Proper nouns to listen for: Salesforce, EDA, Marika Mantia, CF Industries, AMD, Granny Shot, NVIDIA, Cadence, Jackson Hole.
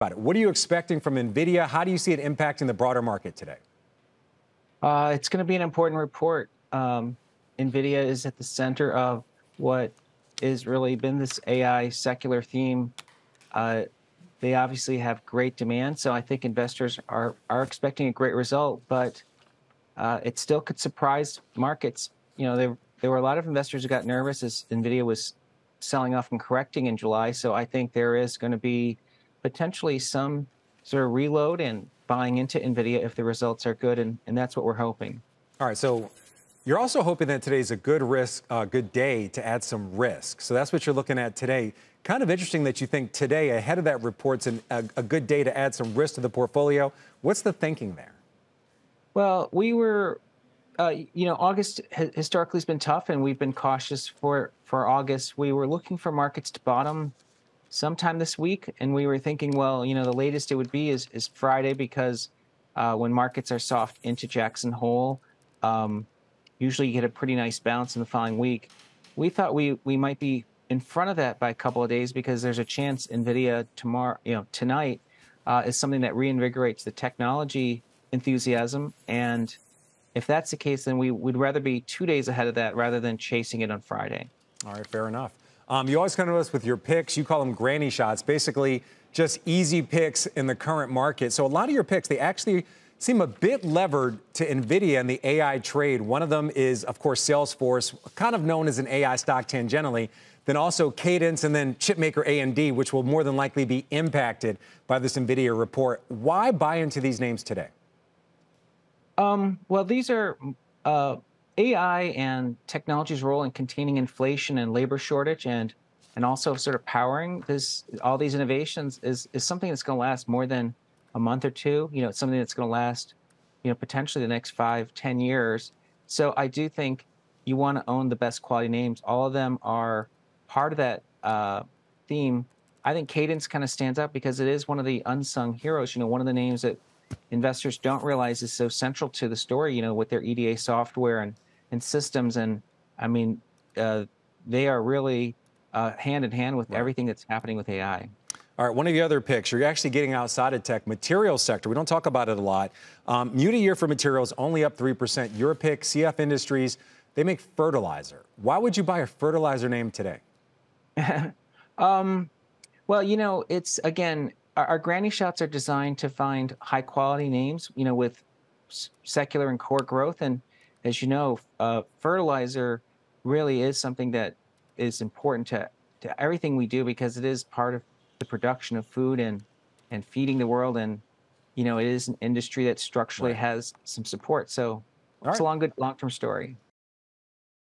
about it. What are you expecting from NVIDIA? How do you see it impacting the broader market today? It's going to be an important report. NVIDIA is at the center of what has really been this AI secular theme. They obviously have great demand, so I think investors are expecting a great result, but it still could surprise markets. You know, there were a lot of investors who got nervous as NVIDIA was selling off and correcting in July, so I think there is going to be potentially some sort of reload and buying into NVIDIA if the results are good, and that's what we're hoping. All right, so you're also hoping that today's a good day to add some risk. So that's what you're looking at today. Kind of interesting that you think today, ahead of that report's a good day to add some risk to the portfolio. What's the thinking there? Well, we were, you know, August historically has been tough, and we've been cautious for August. We were looking for markets to bottom sometime this week, and we were thinking, well, you know, the latest it would be is Friday, because when markets are soft into Jackson Hole, usually you get a pretty nice bounce in the following week. We thought we might be in front of that by a couple of days, because there's a chance NVIDIA tomorrow, you know, tonight is something that reinvigorates the technology enthusiasm. And if that's the case, then we would rather be 2 days ahead of that rather than chasing it on Friday. All right, fair enough. You always come to us with your picks. You call them granny shots, basically just easy picks in the current market. So a lot of your picks, they actually seem a bit levered to NVIDIA and the AI trade. One of them is, of course, Salesforce, kind of known as an AI stock tangentially, then also Cadence, and then chipmaker AMD, which will more than likely be impacted by this NVIDIA report. Why buy into these names today? Well, these are AI and technology's role in containing inflation and labor shortage, and also sort of powering this, all these innovations is something that's going to last more than a month or two. You know, it's something that's going to last, you know, potentially the next 5, 10 years. So I do think you want to own the best quality names. All of them are part of that theme. I think Cadence kind of stands out because it is one of the unsung heroes. You know, one of the names that investors don't realize is so central to the story, you know, with their EDA software and systems. And I mean, they are really hand in hand with everything that's happening with AI. All right, one of the other picks, you're actually getting outside of tech, materials sector. We don't talk about it a lot. Mute a year for materials, only up 3%. Your pick, CF Industries, they make fertilizer. Why would you buy a fertilizer name today? Well, you know, it's, again, our granny shots are designed to find high quality names, you know, with secular and core growth. And as you know, fertilizer really is something that is important to everything we do, because it is part of the production of food and feeding the world, and you know, it is an industry that structurally has some support. So it's a long, good long-term story.